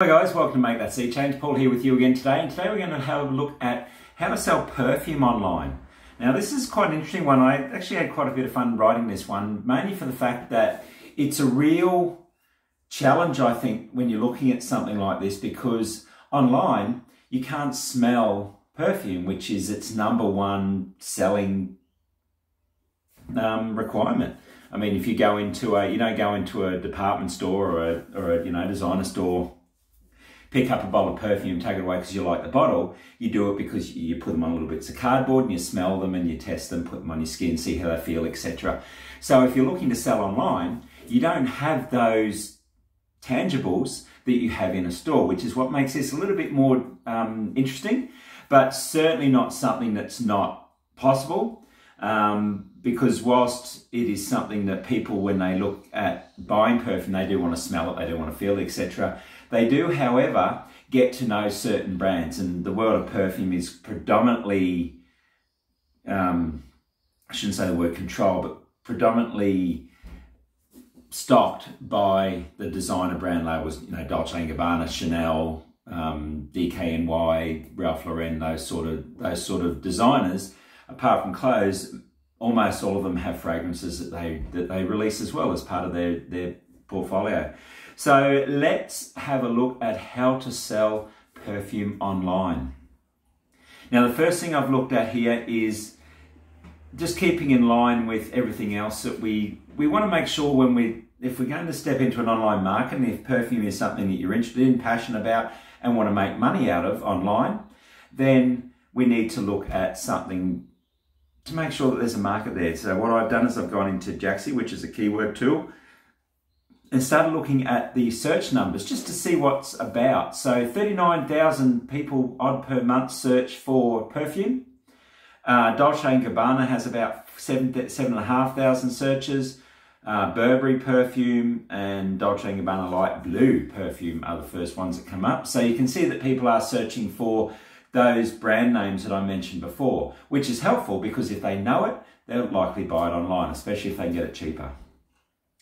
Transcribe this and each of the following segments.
Hi guys, welcome to Make That Sea Change. Paul here with you again today, and today we're going to have a look at how to sell perfume online. Now this is quite an interesting one. I actually had quite a bit of fun writing this one, mainly for the fact that it's a real challenge, I think, when you're looking at something like this, because online you can't smell perfume, which is its number one selling requirement. I mean, if you go into a, you don't go into a department store or a designer store, pick up a bottle of perfume, take it away because you like the bottle. You do it because you put them on little bits of cardboard and you smell them and you test them, put them on your skin, see how they feel, etc. So if you're looking to sell online, you don't have those tangibles that you have in a store, which is what makes this a little bit more interesting, but certainly not something that's not possible. Because whilst it is something that people, when they look at buying perfume, they do want to smell it, they do want to feel it, etc. They do, however, get to know certain brands, and the world of perfume is predominantly, I shouldn't say the word control, but predominantly stocked by the designer brand labels, Dolce & Gabbana, Chanel, DKNY, Ralph Lauren, those sort of designers. Apart from clothes, almost all of them have fragrances that they release as well as part of their portfolio. So let's have a look at how to sell perfume online. Now the first thing I've looked at here is just keeping in line with everything else that we want to make sure when if we're going to step into an online market, and if perfume is something that you're interested in, passionate about, and want to make money out of online, then we need to look at something to make sure that there's a market there. So what I've done is I've gone into Jaxi, which is a keyword tool, and started looking at the search numbers just to see what's about. So 39,000 people odd per month search for perfume. Dolce & Gabbana has about 7,500 searches. Burberry perfume and Dolce & Gabbana light blue perfume are the first ones that come up. So you can see that people are searching for those brand names that I mentioned before, which is helpful because if they know it, they'll likely buy it online, especially if they can get it cheaper.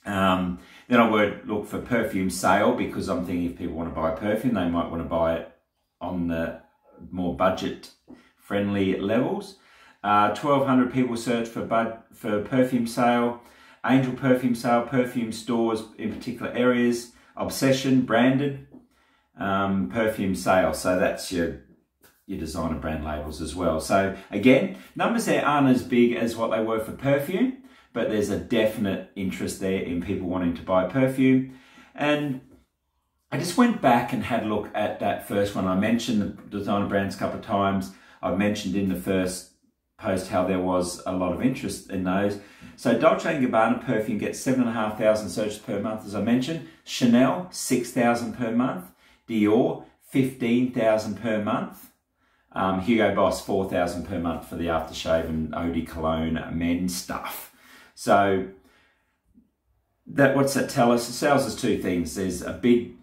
Then I would look for perfume sale, because I'm thinking if people want to buy perfume, they might want to buy it on the more budget-friendly levels. 1,200 people search for perfume sale, angel perfume sale, perfume stores in particular areas, obsession, branded, perfume sale. So that's your designer brand labels as well. So again, numbers there aren't as big as what they were for perfume, but there's a definite interest there in people wanting to buy perfume. And I just went back and had a look at that first one. I mentioned the designer brands a couple of times. I mentioned in the first post how there was a lot of interest in those. So Dolce & Gabbana perfume gets 7,500 searches per month, as I mentioned. Chanel, 6,000 per month. Dior, 15,000 per month. Hugo Boss, 4,000 per month for the aftershave and eau de cologne men's stuff. So what's that tell us? It tells us two things. There's a big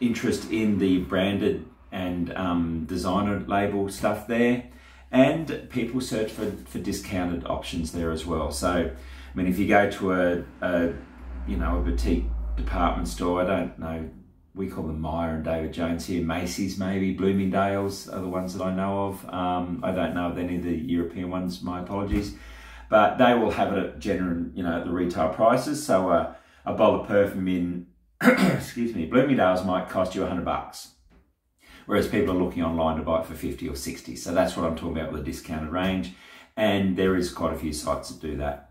interest in the branded and designer label stuff there, and people search for discounted options there as well. So, I mean, if you go to a boutique department store, I don't know, we call them Meyer and David Jones here, Macy's maybe, Bloomingdale's are the ones that I know of. I don't know of any of the European ones, my apologies. But they will have it at general, at the retail prices. So a bottle of perfume in, excuse me, Bloomingdale's might cost you $100, whereas people are looking online to buy it for 50 or 60. So that's what I'm talking about with the discounted range. And there is quite a few sites that do that.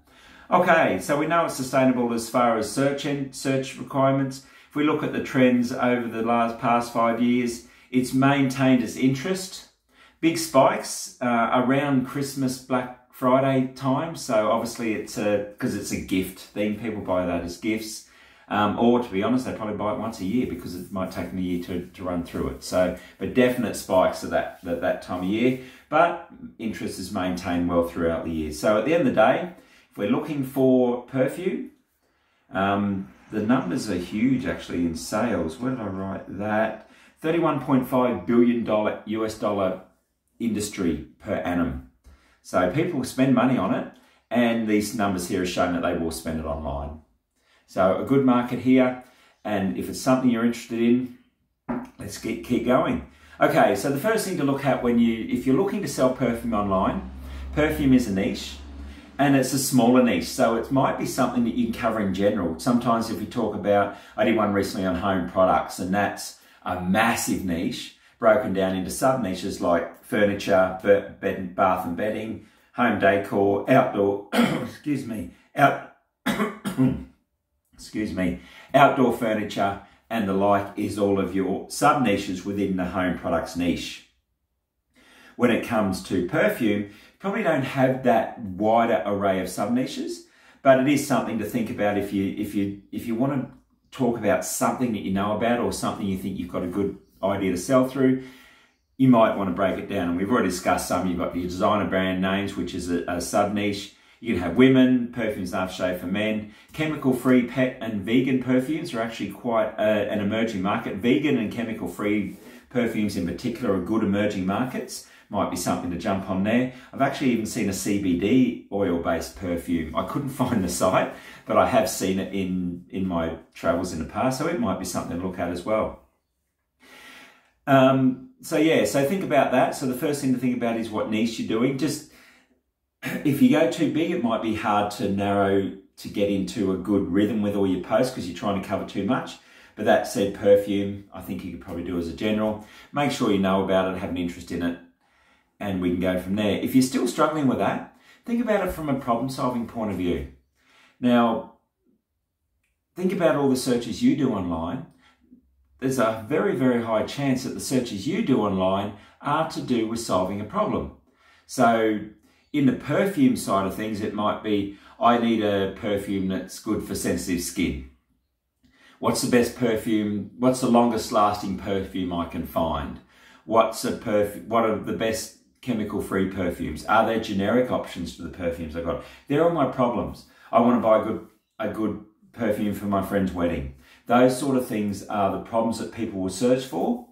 Okay, so we know it's sustainable as far as search requirements. If we look at the trends over the past 5 years, it's maintained its interest. Big spikes around Christmas, Black Friday time. So obviously because it's a gift thing, people buy that as gifts. Or to be honest, they probably buy it once a year because it might take them a year to run through it. So, but definite spikes at that time of year. But interest is maintained well throughout the year. So at the end of the day, if we're looking for perfume, the numbers are huge actually in sales. Where did I write that? $31.5 billion US dollar industry per annum. So people spend money on it, and these numbers here are showing that they will spend it online. So a good market here, and if it's something you're interested in, let's keep going. Okay, so the first thing to look at when if you're looking to sell perfume online, perfume is a niche, and it's a smaller niche, so it might be something that you can cover in general. Sometimes if we talk about, I did one recently on home products, and that's a massive niche, broken down into sub-niches like furniture, bath and bedding, home decor, outdoor, outdoor furniture, and the like is all of your sub-niches within the home products niche. When it comes to perfume, you probably don't have that wider array of sub-niches, but it is something to think about if you want to talk about something that you know about or something you think you've got a good idea to sell through. You might want to break it down, and we've already discussed some. You've got your designer brand names, which is a sub niche. You can have women, perfumes and aftershave for men. Chemical free, pet and vegan perfumes are actually quite an emerging market. Vegan and chemical free perfumes in particular are good emerging markets. Might be something to jump on there. I've actually even seen a CBD oil based perfume. I couldn't find the site, but I have seen it in my travels in the past, so it might be something to look at as well. So think about that. So the first thing to think about is what niche you're doing. Just if you go too big, it might be hard to narrow to get into a good rhythm with all your posts because you're trying to cover too much. But that said, perfume, I think you could probably do as a general. Make sure you know about it, have an interest in it, and we can go from there. If you're still struggling with that, think about it from a problem-solving point of view. Now, think about all the searches you do online. There's a very, very high chance that the searches you do online are to do with solving a problem. So in the perfume side of things, it might be, I need a perfume that's good for sensitive skin. What's the best perfume? What's the longest lasting perfume I can find? What are the best chemical-free perfumes? Are there generic options for the perfumes I've got? They're all my problems. I want to buy a good perfume for my friend's wedding. Those sort of things are the problems that people will search for.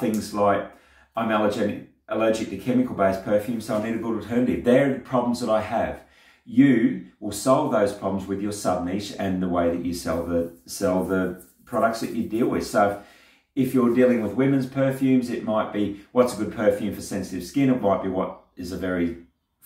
Things like, I'm allergic to chemical-based perfume, so I need a good alternative. They're the problems that I have. You will solve those problems with your sub-niche and the way that you sell the products that you deal with. So if you're dealing with women's perfumes, it might be, what's a good perfume for sensitive skin? It might be, what is a very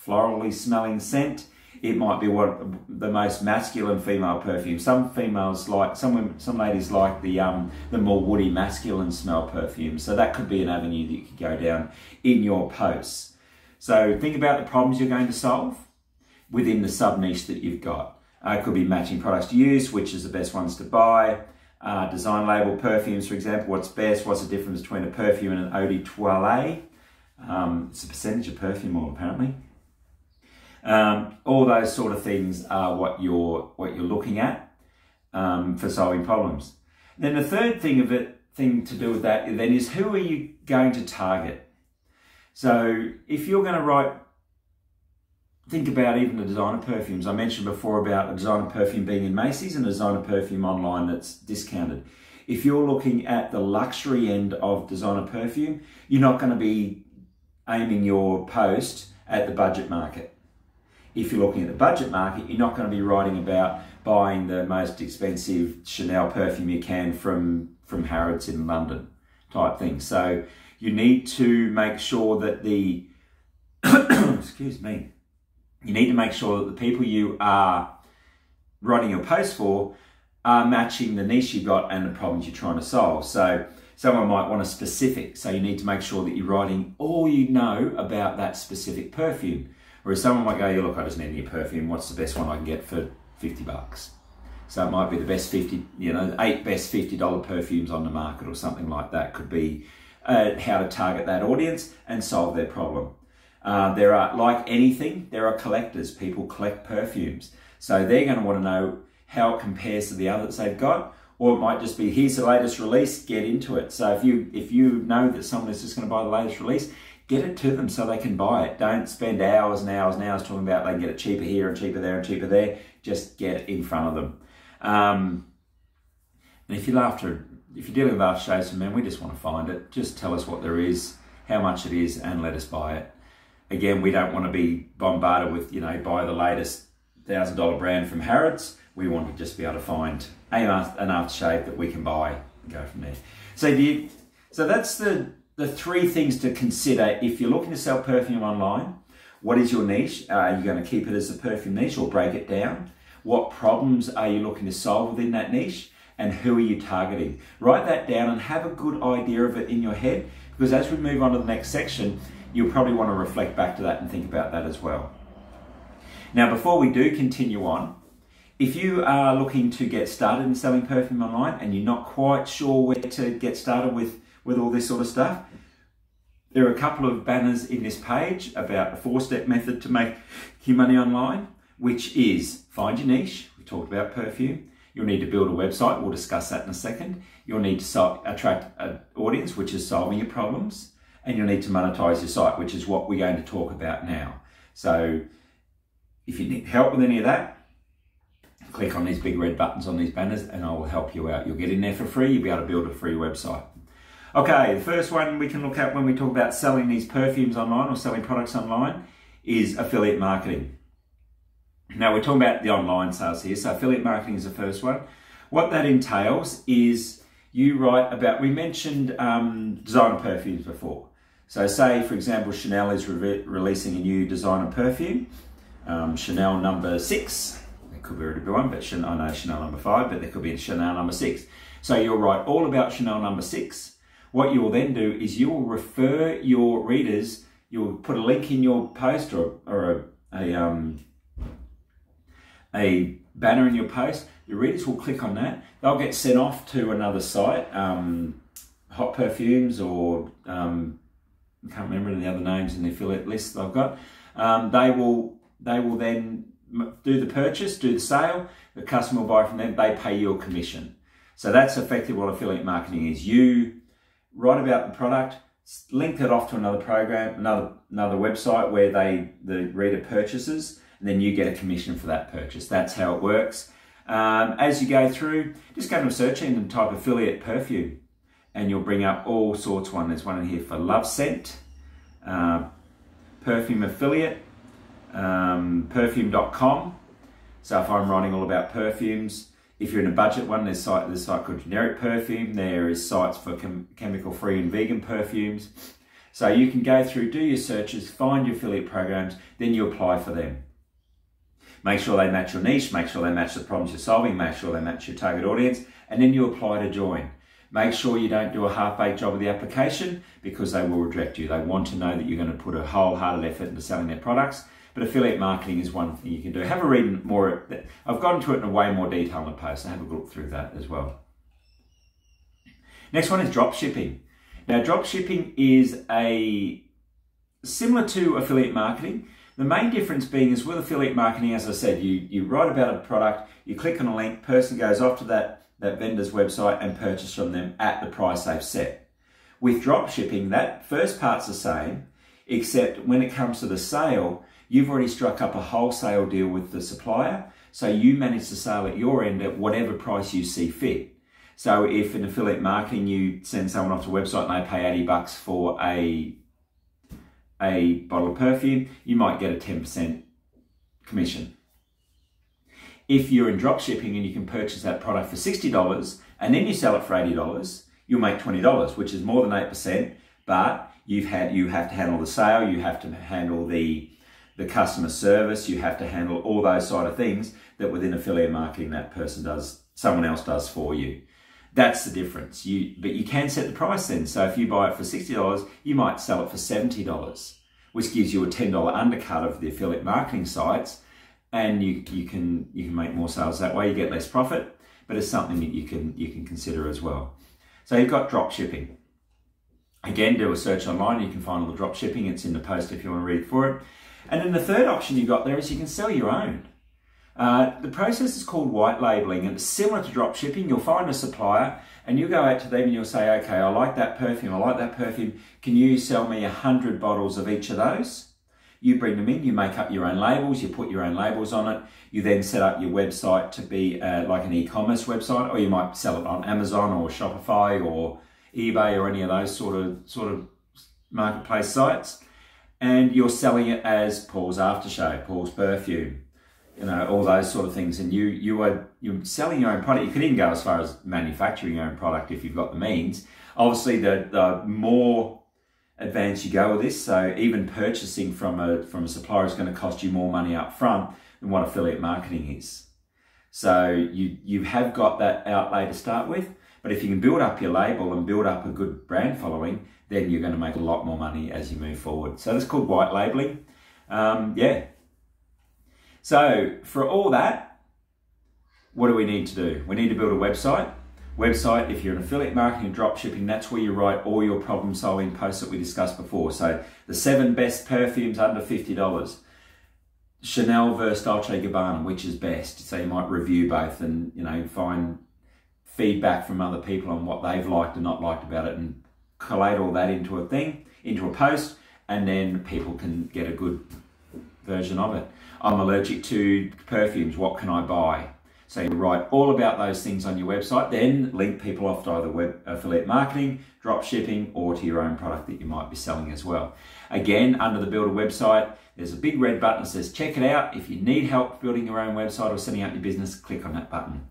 florally smelling scent? It might be what the most masculine female perfume. Some ladies like the more woody masculine smell perfume. So that could be an avenue that you could go down in your posts. So think about the problems you're going to solve within the sub niche that you've got. It could be matching products to use, which is the best ones to buy. Design label perfumes, for example, what's best? What's the difference between a perfume and an eau de toilette? It's a percentage of perfume oil, apparently. All those sort of things are what you're looking at for solving problems. And then the third thing to do with that then is, who are you going to target? So if you're going to think about even the designer perfumes. I mentioned before about a designer perfume being in Macy's and a designer perfume online that's discounted. If you're looking at the luxury end of designer perfume, you're not going to be aiming your post at the budget market. If you're looking at the budget market, you're not going to be writing about buying the most expensive Chanel perfume you can from Harrods in London type thing. So you need to make sure that the people you are writing your post for are matching the niche you've got and the problems you're trying to solve. So someone might want a specific, so you need to make sure that you're writing all you know about that specific perfume. Whereas someone might go, yeah, look, I just need a new perfume. What's the best one I can get for 50 bucks? So it might be the best 50, eight best $50 perfumes on the market or something like that. Could be how to target that audience and solve their problem. There are collectors. People collect perfumes. So they're going to want to know how it compares to the others they've got. Or it might just be, here's the latest release, get into it. So if you know that someone is just going to buy the latest release, get it to them so they can buy it. Don't spend hours and hours and hours talking about they can get it cheaper here and cheaper there and cheaper there. Just get it in front of them. And if you're dealing with aftershaves for men, we just want to find it. Just tell us what there is, how much it is, and let us buy it. Again, we don't want to be bombarded with, buy the latest $1,000 brand from Harrods. We want to just be able to find an aftershave that we can buy and go from there. So So that's the three things to consider if you're looking to sell perfume online. What is your niche? Are you going to keep it as a perfume niche or break it down? What problems are you looking to solve within that niche? And who are you targeting? Write that down and have a good idea of it in your head, because as we move on to the next section, you'll probably want to reflect back to that and think about that as well. Now, before we do continue on, if you are looking to get started in selling perfume online and you're not quite sure where to get started with all this sort of stuff, there are a couple of banners in this page about a four-step method to make your money online, which is find your niche. We talked about perfume. You'll need to build a website. We'll discuss that in a second. You'll need to attract an audience, which is solving your problems. And you'll need to monetize your site, which is what we're going to talk about now. So if you need help with any of that, click on these big red buttons on these banners and I will help you out. You'll get in there for free. You'll be able to build a free website. Okay, the first one we can look at when we talk about selling these perfumes online or selling products online is affiliate marketing. Now, we're talking about the online sales here, so affiliate marketing is the first one. What that entails is you write about, we mentioned designer perfumes before. So say, for example, Chanel is releasing a new designer perfume, Chanel number 6. It could be a different one, but I know Chanel number 5, but there could be a Chanel number 6. So you'll write all about Chanel number 6. What you will then do is you will refer your readers, you'll put a link in your post or a banner in your post. Your readers will click on that. They'll get sent off to another site, Hot Perfumes or I can't remember any other names in the affiliate list that I've got. They will then do the purchase, do the sale. The customer will buy from them. They pay you a commission. So that's effectively what affiliate marketing is. You write about the product, link it off to another program, another website where the reader purchases. And then you get a commission for that purchase. That's how it works. As you go through, just go to a search engine and type affiliate perfume, and you'll bring up all sorts. There's one in here for Love Scent, perfume affiliate, perfume.com. So if I'm writing all about perfumes, if you're in a budget one, there's a site called Generic Perfume. There is sites for chemical-free and vegan perfumes. So you can go through, do your searches, find your affiliate programs, then you apply for them. Make sure they match your niche, make sure they match the problems you're solving, make sure they match your target audience, and then you apply to join. Make sure you don't do a half-baked job of the application, because they will reject you. They want to know that you're going to put a wholehearted effort into selling their products, but affiliate marketing is one thing you can do. Have a read more. I've gone into it in way more detail in the post, and have a look through that as well. Next one is drop shipping. Now, drop shipping is similar to affiliate marketing. The main difference being is with affiliate marketing, as I said, you write about a product, you click on a link, person goes off to that vendor's website and purchase from them at the price they've set. With drop shipping, that first part's the same, except when it comes to the sale, you've already struck up a wholesale deal with the supplier, so you manage the sale at your end at whatever price you see fit. So if in affiliate marketing you send someone off to a website and they pay $80 for a bottle of perfume, you might get a 10% commission. If you're in drop shipping and you can purchase that product for $60 and then you sell it for $80, you'll make $20, which is more than 8%, but you have to handle the sale, you have to handle the customer service, you have to handle all those sort of things that within affiliate marketing that person does, someone else does for you. That's the difference. But you can set the price then. So if you buy it for $60, you might sell it for $70, which gives you a $10 undercut of the affiliate marketing sites, and you can make more sales that way. You get less profit, but it's something that you can consider as well. So you've got drop shipping. Again, do a search online. You can find all the drop shipping. It's in the post if you want to read for it. And then the third option you've got there is you can sell your own. The process is called white labelling, and it's similar to drop shipping. You'll find a supplier and you'll go out to them and you'll say, okay, I like that perfume. Can you sell me 100 bottles of each of those? You bring them in, you make up your own labels, you put your own labels on it. You then set up your website to be like an e-commerce website, or you might sell it on Amazon or Shopify or eBay or any of those sort of marketplace sites. And you're selling it as Paul's Aftershave, Paul's Perfume, you know, all those sort of things. And you're selling your own product. You could even go as far as manufacturing your own product if you've got the means. Obviously, the more advanced you go with this, so even purchasing from a supplier is going to cost you more money up front than what affiliate marketing is. So you have got that outlay to start with, but if you can build up your label and build up a good brand following, then you're going to make a lot more money as you move forward. So that's called white labeling. Yeah. So for all that, what do we need to do? We need to build a website. Website, if you're an affiliate marketing and drop shipping, that's where you write all your problem solving posts that we discussed before. So the 7 best perfumes under $50. Chanel versus Dolce & Gabbana, which is best? So you might review both and, you know, find feedback from other people on what they've liked and not liked about it, and collate all that into a thing, into a post, and then people can get a good version of it. I'm allergic to perfumes, what can I buy? So you write all about those things on your website, then link people off to either affiliate marketing, drop shipping, or to your own product that you might be selling as well. Again, under the build a website, there's a big red button that says check it out. If you need help building your own website or setting up your business, click on that button.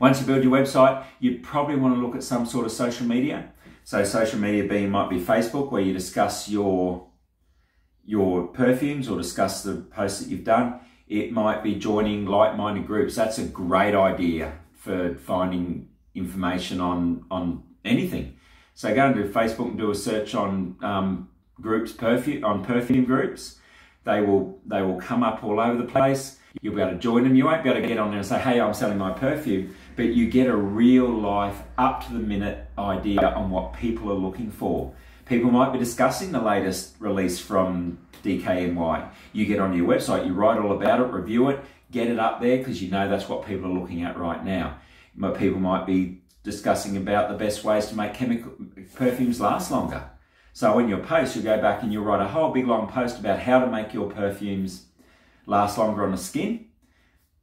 Once you build your website, you probably want to look at some sort of social media. So social media being might be Facebook, where you discuss your perfumes or discuss the posts that you've done. It might be joining like-minded groups. That's a great idea for finding information on anything. So go into Facebook and do a search on perfume groups. They will come up all over the place. You'll be able to join them. You won't be able to get on there and say, hey, I'm selling my perfume, but you get a real-life, up-to-the-minute idea on what people are looking for. People might be discussing the latest release from DKNY. You get on your website, you write all about it, review it, get it up there because you know that's what people are looking at right now. People might be discussing about the best ways to make chemical perfumes last longer. So in your post, you'll go back and you'll write a whole big long post about how to make your perfumes last longer on the skin.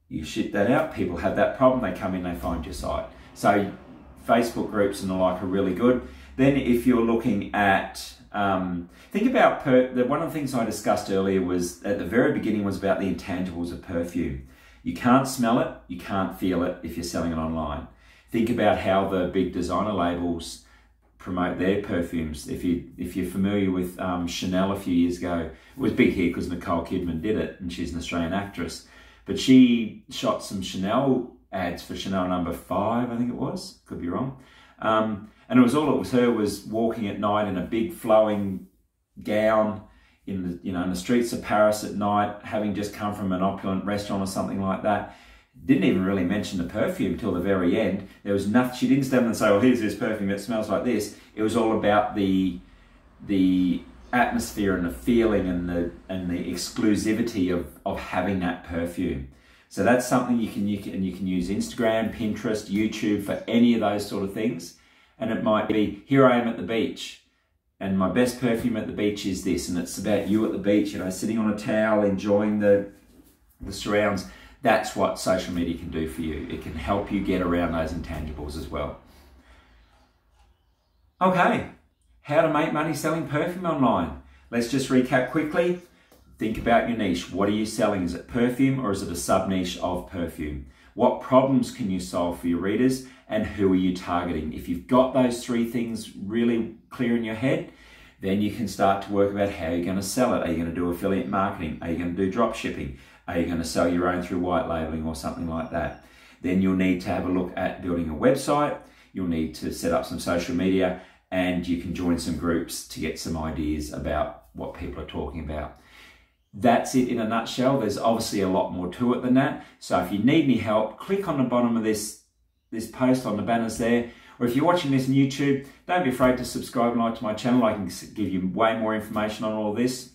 You ship that out, people have that problem, they come in, they find your site. So Facebook groups and the like are really good. Then if you're looking at, think about, one of the things I discussed earlier was, at the very beginning, was about the intangibles of perfume. You can't smell it, you can't feel it if you're selling it online. Think about how the big designer labels promote their perfumes. If you're familiar with Chanel a few years ago, it was big here because Nicole Kidman did it, and she's an Australian actress. But she shot some Chanel ads for Chanel number 5, I think it was, could be wrong. And it was her walking at night in a big flowing gown in the streets of Paris at night, having just come from an opulent restaurant or something like that. Didn't even really mention the perfume till the very end. There was nothing. She didn't stand and say, "Oh, here's this perfume that smells like this." It was all about the atmosphere and the feeling and the exclusivity of having that perfume. So that's something you can use Instagram, Pinterest, YouTube for any of those sort of things. And it might be, here I am at the beach, and my best perfume at the beach is this, and it's about you at the beach, you know, sitting on a towel, enjoying the surrounds. That's what social media can do for you. It can help you get around those intangibles as well. Okay, how to make money selling perfume online. Let's just recap quickly. Think about your niche. What are you selling? Is it perfume or is it a sub-niche of perfume? What problems can you solve for your readers, and who are you targeting? If you've got those three things really clear in your head, then you can start to work about how you're going to sell it. Are you going to do affiliate marketing? Are you going to do drop shipping? Are you going to sell your own through white labeling or something like that? Then you'll need to have a look at building a website. You'll need to set up some social media, and you can join some groups to get some ideas about what people are talking about. That's it in a nutshell. There's obviously a lot more to it than that. So if you need any help, click on the bottom of this post on the banners there. Or if you're watching this on YouTube, don't be afraid to subscribe and like to my channel. I can give you way more information on all this.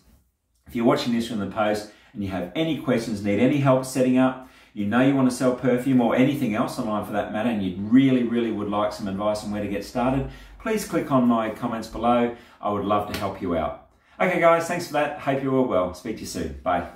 If you're watching this from the post and you have any questions, need any help setting up, you know you want to sell perfume or anything else online for that matter, and you really, really would like some advice on where to get started, please click on my comments below. I would love to help you out. Okay guys, thanks for that. Hope you're all well. Speak to you soon. Bye.